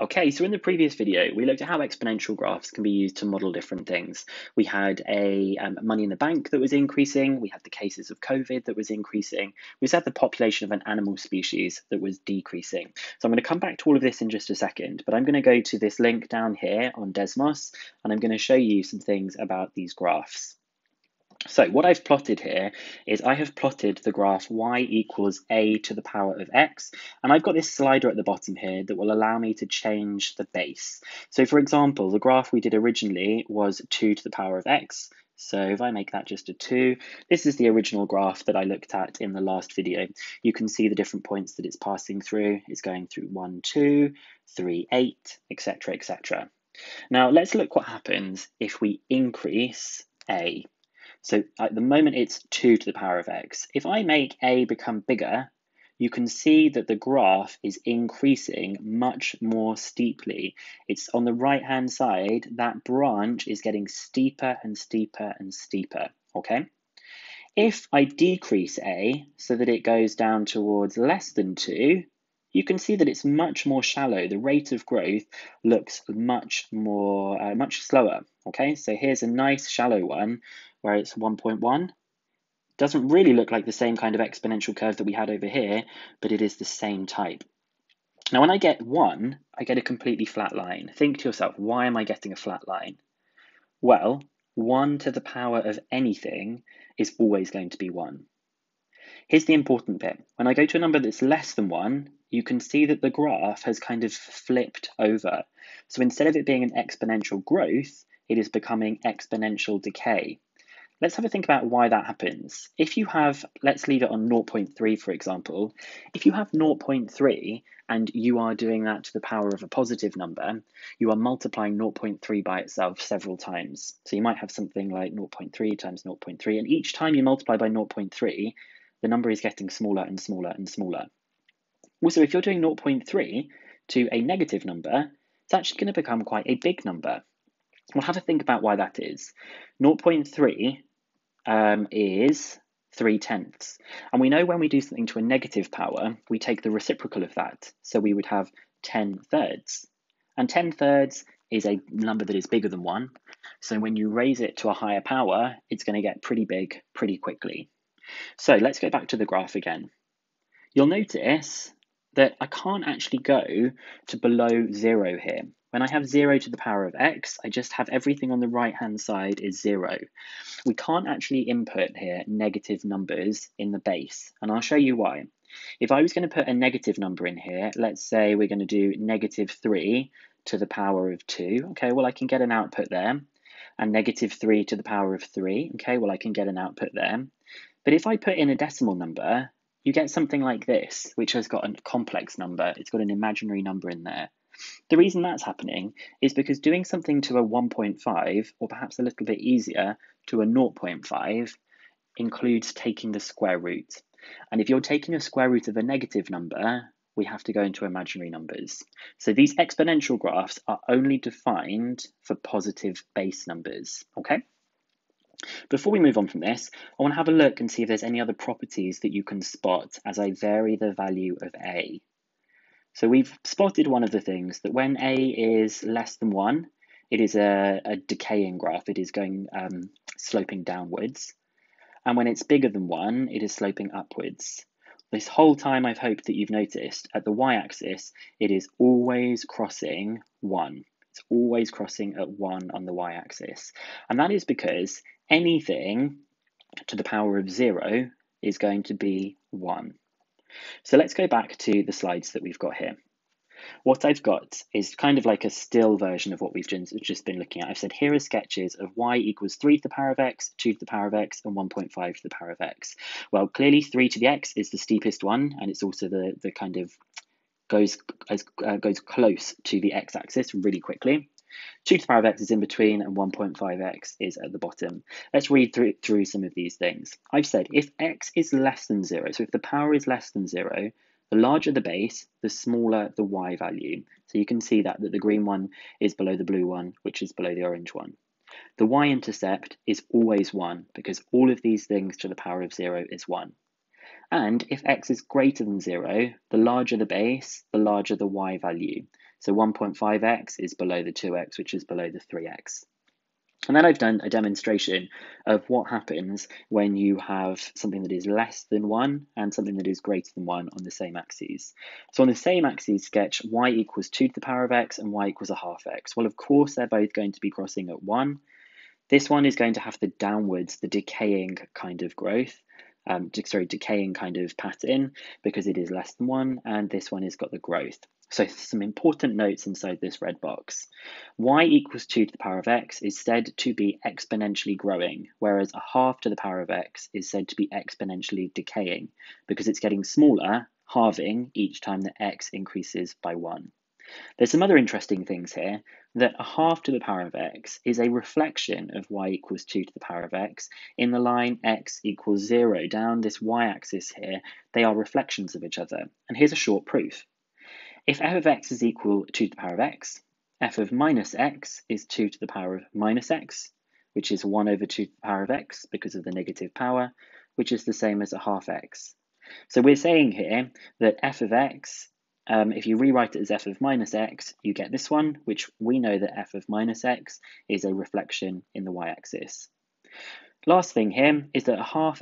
Okay, so in the previous video, we looked at how exponential graphs can be used to model different things. We had a money in the bank that was increasing. We had the cases of COVID that was increasing. We had the population of an animal species that was decreasing. So I'm going to come back to all of this in just a second, but I'm going to go to this link down here on Desmos, and I'm going to show you some things about these graphs. So what I've plotted here is I have plotted the graph y equals a to the power of x, and I've got this slider at the bottom here that will allow me to change the base. So for example, the graph we did originally was 2 to the power of x. So if I make that just a 2, this is the original graph that I looked at in the last video. You can see the different points that it's passing through. It's going through 1, 2, 3, 8, etc., etc. Now let's look what happens if we increase a. So at the moment, it's 2 to the power of x. If I make a become bigger, you can see that the graph is increasing much more steeply. It's on the right-hand side. That branch is getting steeper and steeper and steeper, okay? If I decrease a so that it goes down towards less than 2, you can see that it's much more shallow. The rate of growth looks much slower, okay? So here's a nice shallow one where it's 1.1. Doesn't really look like the same kind of exponential curve that we had over here, but it is the same type. Now, when I get 1, I get a completely flat line. Think to yourself, why am I getting a flat line? Well, 1 to the power of anything is always going to be 1. Here's the important bit. When I go to a number that's less than 1, you can see that the graph has kind of flipped over. So instead of it being an exponential growth, it is becoming exponential decay. Let's have a think about why that happens. If you have, let's leave it on 0.3, for example. If you have 0.3 and you are doing that to the power of a positive number, you are multiplying 0.3 by itself several times. So you might have something like 0.3 times 0.3, and each time you multiply by 0.3, the number is getting smaller and smaller and smaller. Also, if you're doing 0.3 to a negative number, it's actually going to become quite a big number. We'll have a think about why that is. 0.3 is 3/10. And we know when we do something to a negative power, we take the reciprocal of that. So we would have 10/3. And 10/3 is a number that is bigger than 1. So when you raise it to a higher power, it's going to get pretty big pretty quickly. So let's go back to the graph again. You'll notice that I can't actually go to below 0 here. When I have 0 to the power of x, I just have everything on the right-hand side is 0. We can't actually input here negative numbers in the base, and I'll show you why. If I was going to put a negative number in here, let's say we're going to do negative 3 to the power of 2. Okay, well, I can get an output there. And negative 3 to the power of 3. Okay, well, I can get an output there. But if I put in a decimal number, you get something like this, which has got a complex number. It's got an imaginary number in there. The reason that's happening is because doing something to a 1.5, or perhaps a little bit easier, to a 0.5, includes taking the square root. And if you're taking a square root of a negative number, we have to go into imaginary numbers. So these exponential graphs are only defined for positive base numbers, okay? Before we move on from this, I want to have a look and see if there's any other properties that you can spot as I vary the value of a. So we've spotted one of the things that when a is less than 1, it is a decaying graph. It is going sloping downwards. And when it's bigger than 1, it is sloping upwards. This whole time I've hoped that you've noticed at the y-axis, it is always crossing 1. It's always crossing at 1 on the y-axis. And that is because anything to the power of 0 is going to be 1. So let's go back to the slides that we've got here. What I've got is kind of like a still version of what we've just been looking at. I've said here are sketches of y equals 3 to the power of x, 2 to the power of x, and 1.5 to the power of x. Well, clearly 3 to the x is the steepest one, and it's also the kind of goes close to the x-axis really quickly. 2 to the power of x is in between, and 1.5x is at the bottom. Let's read through some of these things. I've said if x is less than 0, so if the power is less than 0, the larger the base, the smaller the y value. So you can see that the green one is below the blue one, which is below the orange one. The y-intercept is always 1, because all of these things to the power of 0 is 1. And if x is greater than 0, the larger the base, the larger the y value. So 1.5x is below the 2x, which is below the 3x. And then I've done a demonstration of what happens when you have something that is less than 1 and something that is greater than 1 on the same axes. So on the same axes, sketch y equals 2 to the power of x and y equals a half x. Well, of course, they're both going to be crossing at 1. This one is going to have the downwards, the decaying kind of growth, decaying kind of pattern, because it is less than 1, and this one has got the growth. So some important notes inside this red box. Y equals 2 to the power of x is said to be exponentially growing, whereas a half to the power of x is said to be exponentially decaying, because it's getting smaller, halving, each time that x increases by 1. There's some other interesting things here, that a half to the power of x is a reflection of y equals 2 to the power of x in the line x equals 0. Down this y-axis here, they are reflections of each other. And here's a short proof. If f of x is equal to the power of x, f of minus x is 2 to the power of minus x, which is 1 over 2 to the power of x because of the negative power, which is the same as a half x. So we're saying here that f of x, if you rewrite it as f of minus x, you get this one, which we know that f of minus x is a reflection in the y-axis. Last thing here is that a half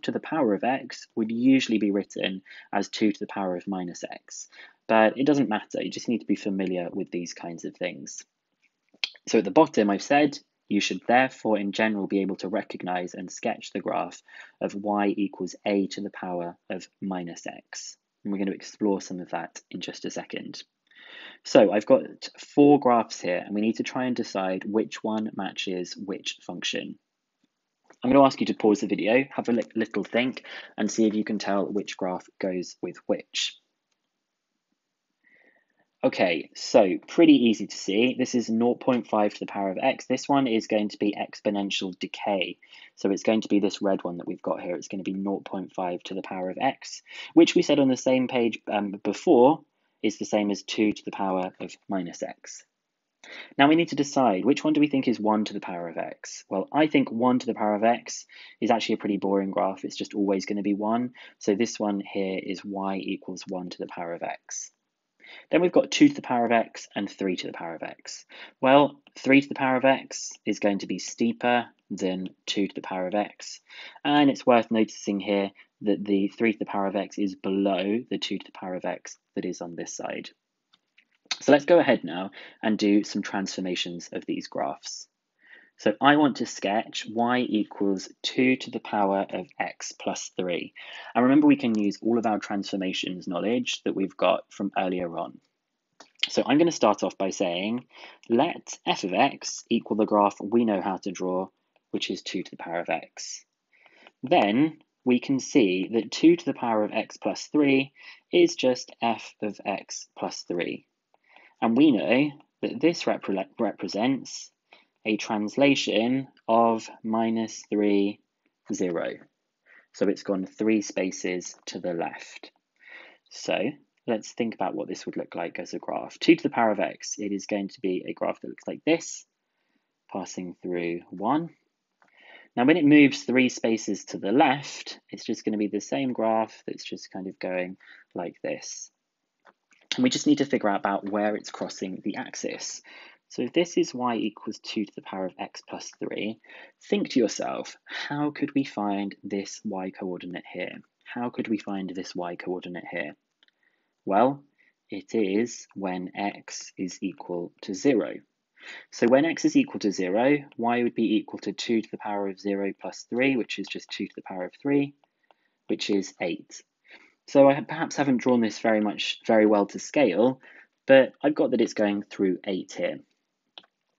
to the power of x would usually be written as 2 to the power of minus x. But it doesn't matter, you just need to be familiar with these kinds of things. So at the bottom I've said, you should therefore in general be able to recognise and sketch the graph of y equals a to the power of minus x. And we're going to explore some of that in just a second. So I've got 4 graphs here, and we need to try and decide which one matches which function. I'm going to ask you to pause the video, have a little think, and see if you can tell which graph goes with which. Okay, so pretty easy to see. This is 0.5 to the power of x. This one is going to be exponential decay. So it's going to be this red one that we've got here. It's going to be 0.5 to the power of x, which we said on the same page before, is the same as 2 to the power of minus x. Now we need to decide which one do we think is 1 to the power of x. Well, I think 1 to the power of x is actually a pretty boring graph. It's just always going to be 1. So this one here is y equals 1 to the power of x. Then we've got 2 to the power of x and 3 to the power of x. Well, 3 to the power of x is going to be steeper than 2 to the power of x. And it's worth noticing here that the 3 to the power of x is below the 2 to the power of x that is on this side. So let's go ahead now and do some transformations of these graphs. So I want to sketch y equals 2 to the power of x plus 3. And remember, we can use all of our transformations knowledge that we've got from earlier on. So I'm going to start off by saying, let f of x equal the graph we know how to draw, which is 2 to the power of x. Then we can see that 2 to the power of x plus 3 is just f of x plus 3. And we know that this represents a translation of minus 3, 0. So it's gone 3 spaces to the left. So let's think about what this would look like as a graph. 2 to the power of x, it is going to be a graph that looks like this, passing through 1. Now when it moves 3 spaces to the left, it's just going to be the same graph that's just kind of going like this. And we just need to figure out about where it's crossing the axis. So if this is y equals 2 to the power of x plus 3, think to yourself, how could we find this y-coordinate here? How could we find this y-coordinate here? Well, it is when x is equal to 0. So when x is equal to 0, y would be equal to 2 to the power of 0 plus 3, which is just 2 to the power of 3, which is 8. So I perhaps haven't drawn this very well to scale, but I've got that it's going through 8 here.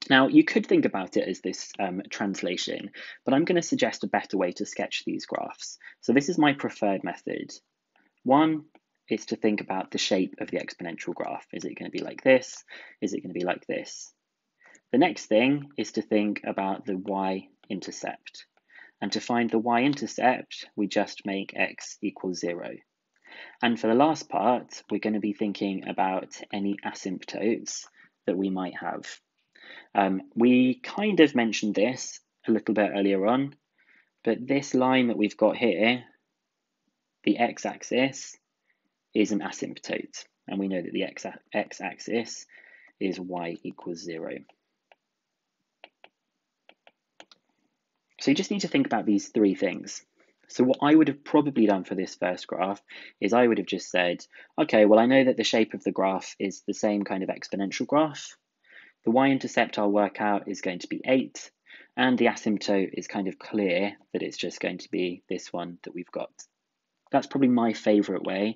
Now, you could think about it as this translation, but I'm going to suggest a better way to sketch these graphs. So this is my preferred method. One is to think about the shape of the exponential graph. Is it going to be like this? Is it going to be like this? The next thing is to think about the y-intercept. And to find the y-intercept, we just make x equal 0. And for the last part, we're going to be thinking about any asymptotes that we might have. We kind of mentioned this a little bit earlier on, but this line that we've got here The x-axis is an asymptote, and we know that the x-axis is y equals 0. So you just need to think about these three things. So what I would have probably done for this first graph is I would have just said, okay, well, I know that the shape of the graph is the same kind of exponential graph. The y-intercept I'll work out is going to be 8, and the asymptote is kind of clear that it's just going to be this one that we've got. That's probably my favorite way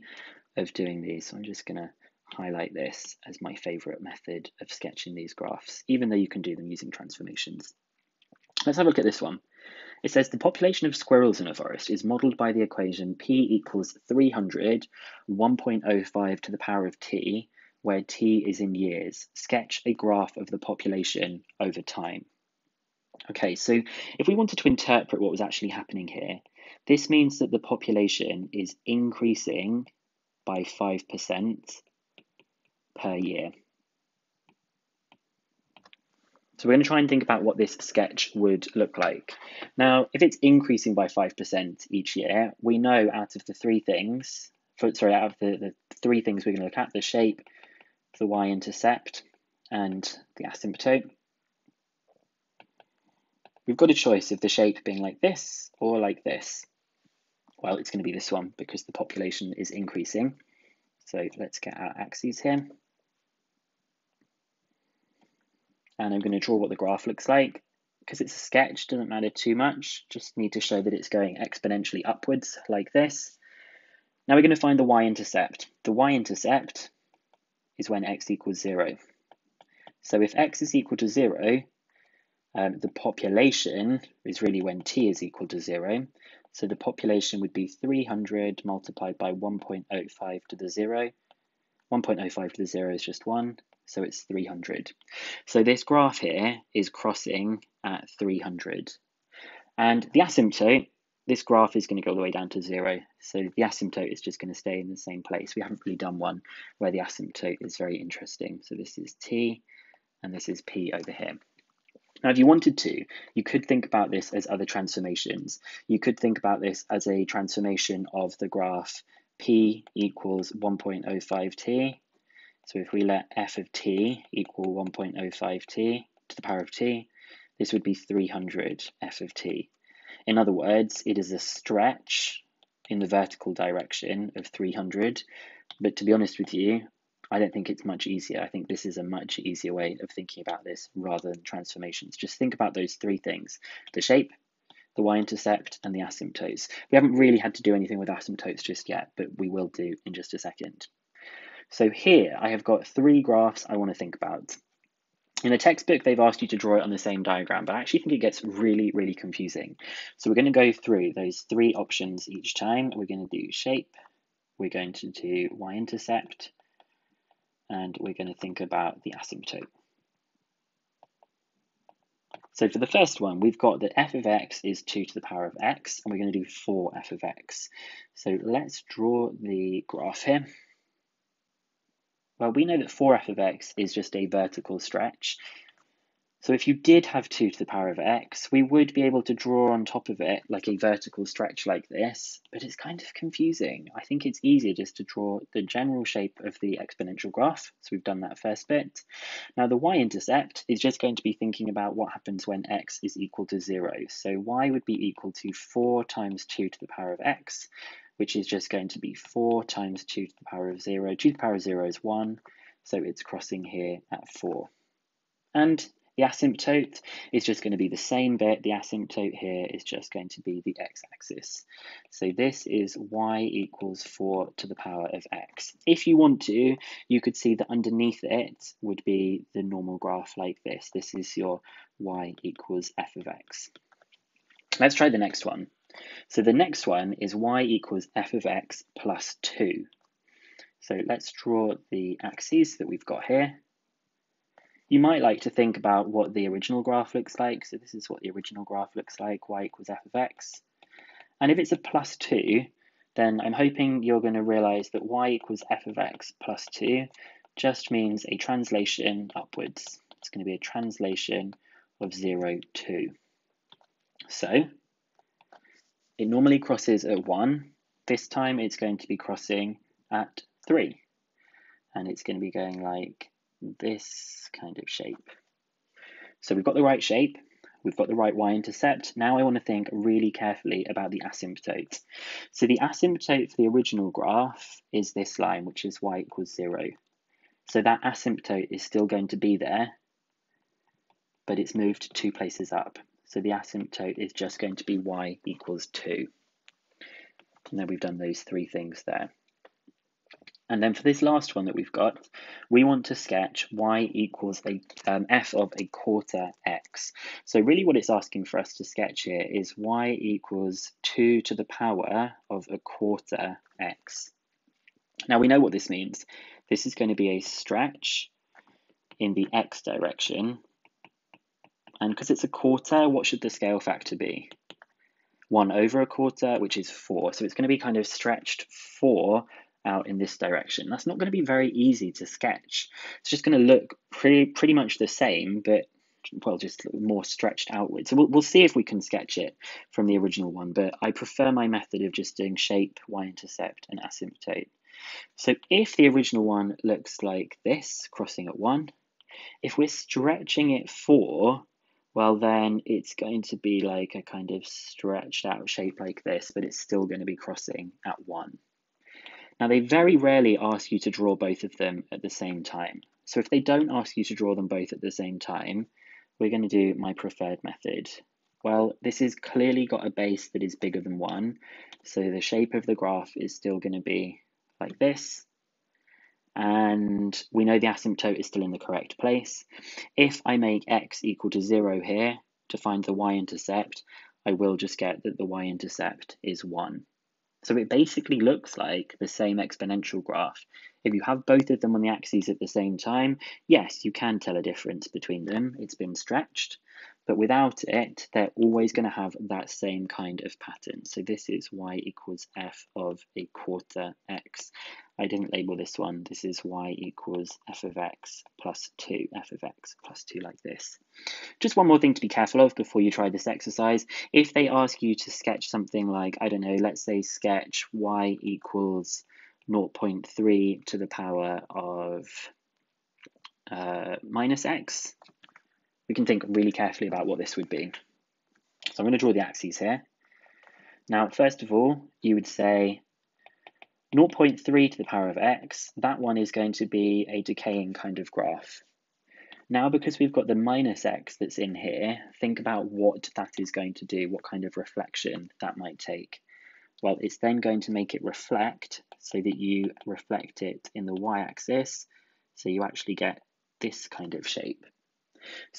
of doing these. So I'm just going to highlight this as my favorite method of sketching these graphs, even though you can do them using transformations. Let's have a look at this one. It says the population of squirrels in a forest is modeled by the equation p equals 300, 1.05 to the power of t, where t is in years. Sketch a graph of the population over time. Okay, so if we wanted to interpret what was actually happening here, this means that the population is increasing by 5% per year. So we're going to try and think about what this sketch would look like. Now, if it's increasing by 5% each year, we know out of the three things, out of the three things we're going to look at, the shape, the y-intercept, and the asymptote, we've got a choice of the shape being like this or like this. Well, it's going to be this one because the population is increasing. So let's get our axes here. And I'm going to draw what the graph looks like. Because it's a sketch, doesn't matter too much. Just need to show that it's going exponentially upwards like this. Now we're going to find the y-intercept. The y-intercept is when x equals 0. So if x is equal to 0, the population is really when t is equal to 0. So the population would be 300 multiplied by 1.05 to the 0. 1.05 to the 0 is just 1, so it's 300. So this graph here is crossing at 300. And the asymptote, this graph is going to go all the way down to 0. So the asymptote is just going to stay in the same place. We haven't really done one where the asymptote is very interesting. So this is t and this is p over here. Now, if you wanted to, you could think about this as other transformations. You could think about this as a transformation of the graph p equals 1.05t. So if we let f of t equal 1.05t to the power of t, this would be 300 f of t. In other words, it is a stretch in the vertical direction of 300. But to be honest with you, I don't think it's much easier. I think this is a much easier way of thinking about this rather than transformations. Just think about those three things, the shape, the y-intercept, and the asymptotes. We haven't really had to do anything with asymptotes just yet, but we will do in just a second. So here I have got three graphs I want to think about. In the textbook, they've asked you to draw it on the same diagram, but I actually think it gets really, really confusing. So we're going to go through those three options each time. We're going to do shape, we're going to do y-intercept, and we're going to think about the asymptote. So for the first one, we've got that f of x is 2 to the power of x, and we're going to do 4f of x. So let's draw the graph here. Well, we know that 4f of x is just a vertical stretch. So if you did have 2 to the power of x, we would be able to draw on top of it like a vertical stretch like this, but it's kind of confusing. I think it's easier just to draw the general shape of the exponential graph. So we've done that first bit. Now the y-intercept is just going to be thinking about what happens when x is equal to 0. So y would be equal to 4 times 2 to the power of x, which is just going to be 4 times 2 to the power of 0. 2 to the power of 0 is 1, so it's crossing here at 4. And the asymptote is just going to be the same bit. The asymptote here is just going to be the x-axis. So this is y equals 4 to the power of x. If you want to, you could see that underneath it would be the normal graph like this. This is your y equals f of x. Let's try the next one. So the next one is y equals f of x plus 2. So let's draw the axes that we've got here. You might like to think about what the original graph looks like. So this is what the original graph looks like, y equals f of x. And if it's a plus 2, then I'm hoping you're going to realize that y equals f of x plus 2 just means a translation upwards. It's going to be a translation of 0, 2. So it normally crosses at 1. This time it's going to be crossing at 3, and it's going to be going like this kind of shape. So we've got the right shape, we've got the right y-intercept. Now I want to think really carefully about the asymptote. So the asymptote for the original graph is this line, which is y = 0. So that asymptote is still going to be there, but it's moved 2 places up. So the asymptote is just going to be y = 2. And then we've done those 3 things there. And then for this last one that we've got, we want to sketch y = f of 1/4 x. So really what it's asking for us to sketch here is y = 2⁴ x. Now we know what this means. This is going to be a stretch in the x direction. And because it's a quarter, what should the scale factor be? 1/4, which is 4. So it's going to be kind of stretched 4 out in this direction. That's not going to be very easy to sketch. It's just going to look pretty much the same, but well, just more stretched outwards. So we'll see if we can sketch it from the original one, but I prefer my method of just doing shape, y-intercept, and asymptote. So if the original one looks like this, crossing at 1, if we're stretching it 4, well, then it's going to be like a kind of stretched out shape like this, but it's still going to be crossing at 1. Now, they very rarely ask you to draw both of them at the same time. So if they don't ask you to draw them both at the same time, we're going to do my preferred method. Well, this has clearly got a base that is bigger than 1. So the shape of the graph is still going to be like this. And we know the asymptote is still in the correct place. If I make x = 0 here to find the y-intercept, I will just get that the y-intercept is 1. So it basically looks like the same exponential graph. If you have both of them on the axes at the same time, yes, you can tell a difference between them. It's been stretched, but without it, they're always going to have that same kind of pattern. So this is y = f of 1/4 x. I didn't label this one. This is y = f of x + 2, f of x + 2 like this. Just one more thing to be careful of before you try this exercise. If they ask you to sketch something like, I don't know, let's say sketch y = 0.3 to the power of -x, we can think really carefully about what this would be. So I'm going to draw the axes here. Now, first of all, you would say 0.3 to the power of x. That one is going to be a decaying kind of graph. Now, because we've got the -x that's in here, think about what that is going to do, what kind of reflection that might take. Well, it's then going to make it reflect so that you reflect it in the y-axis, so you actually get this kind of shape.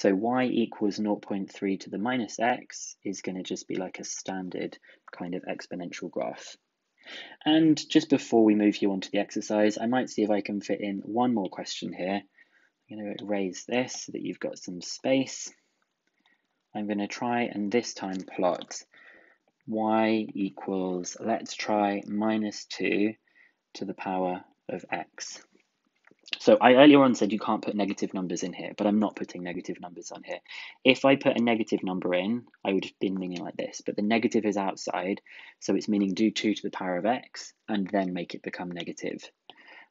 So y = 0.3 to the -x is going to just be like a standard kind of exponential graph. And just before we move you on to the exercise, I might see if I can fit in one more question here. I'm going to erase this so that you've got some space. I'm going to try and this time plot y = let's try -2 to the power of x. So I earlier on said you can't put negative numbers in here, but I'm not putting negative numbers on here. If I put a negative number in, I would have been meaning like this, but the negative is outside, so it's meaning do 2 to the power of x and then make it become negative.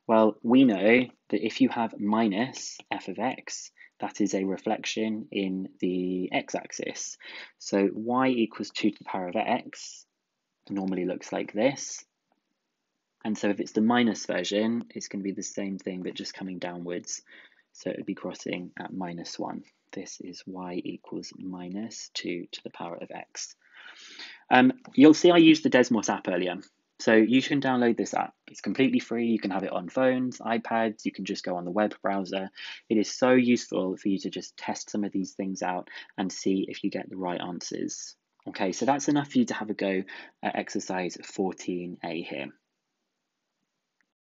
Well, we know that if you have -f of x, that is a reflection in the x-axis. So y = 2 to the power of x normally looks like this. And so if it's the minus version, it's going to be the same thing, but just coming downwards. So it would be crossing at -1. This is y = -2 to the power of x. You'll see I used the Desmos app earlier. So you can download this app. It's completely free. You can have it on phones, iPads. You can just go on the web browser. It is so useful for you to just test some of these things out and see if you get the right answers. Okay, so that's enough for you to have a go at exercise 14A here.